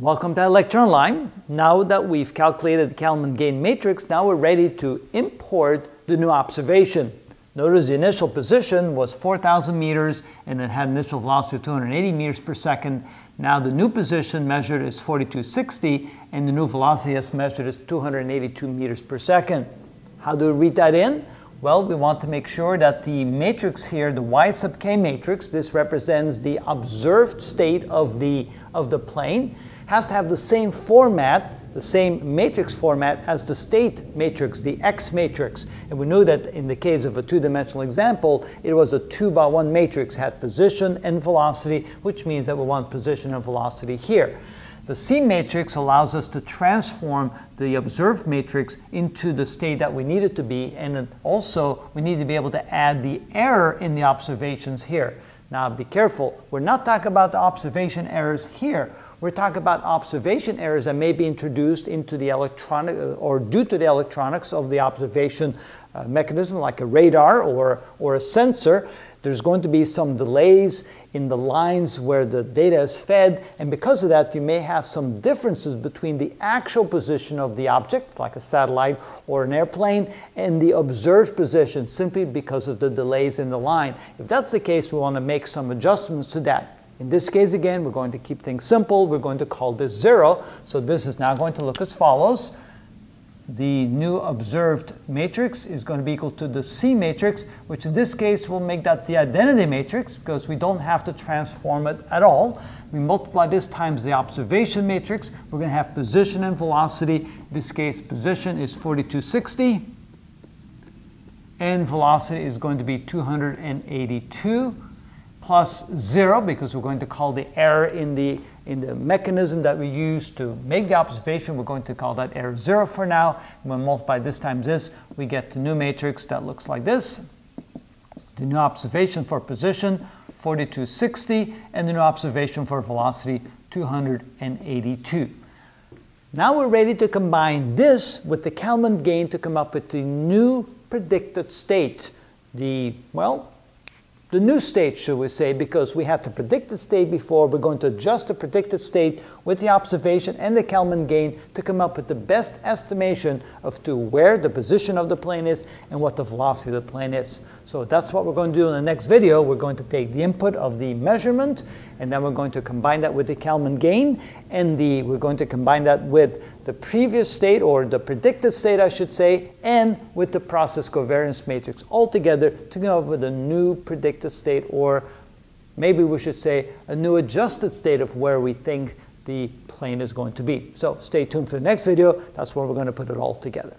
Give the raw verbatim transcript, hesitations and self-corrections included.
Welcome to iLectureOnline. Now that we've calculated the Kalman Gain matrix, now we're ready to import the new observation. Notice the initial position was four thousand meters and it had initial velocity of two hundred eighty meters per second. Now the new position measured is forty-two sixty and the new velocity as measured is two hundred eighty-two meters per second. How do we read that in? Well, we want to make sure that the matrix here, the y sub k matrix, this represents the observed state of the, of the plane, has to have the same format, the same matrix format as the state matrix, the X matrix. And we knew that in the case of a two-dimensional example, it was a two by one matrix, had position and velocity, which means that we want position and velocity here. The C matrix allows us to transform the observed matrix into the state that we need it to be, and then also we need to be able to add the error in the observations here. Now be careful, we're not talking about the observation errors here. We're talking about observation errors that may be introduced into the electronic or due to the electronics of the observation uh, mechanism, like a radar or, or a sensor. There's going to be some delays in the lines where the data is fed, and because of that you may have some differences between the actual position of the object, like a satellite or an airplane, and the observed position simply because of the delays in the line. If that's the case, we want to make some adjustments to that. In this case, again, we're going to keep things simple. We're going to call this zero. So this is now going to look as follows. The new observed matrix is going to be equal to the C matrix, which in this case will make that the identity matrix, because we don't have to transform it at all. We multiply this times the observation matrix. We're going to have position and velocity. In this case, position is forty-two sixty, and velocity is going to be two hundred eighty-two. Plus zero, because we're going to call the error in the in the mechanism that we use to make the observation, we're going to call that error zero for now. When we multiply this times this, we get the new matrix that looks like this. The new observation for position, forty-two sixty, and the new observation for velocity, two hundred eighty-two. Now we're ready to combine this with the Kalman Gain to come up with the new predicted state. The, well, The new state, should we say, because we had the predicted state before. We're going to adjust the predicted state with the observation and the Kalman Gain to come up with the best estimation of to where the position of the plane is and what the velocity of the plane is. So that's what we're going to do in the next video. We're going to take the input of the measurement, and then we're going to combine that with the Kalman Gain, and the, we're going to combine that with the previous state, or the predicted state I should say, and with the process covariance matrix altogether to come up with a new predicted state, or maybe we should say a new adjusted state of where we think the plane is going to be. So stay tuned for the next video. That's where we're going to put it all together.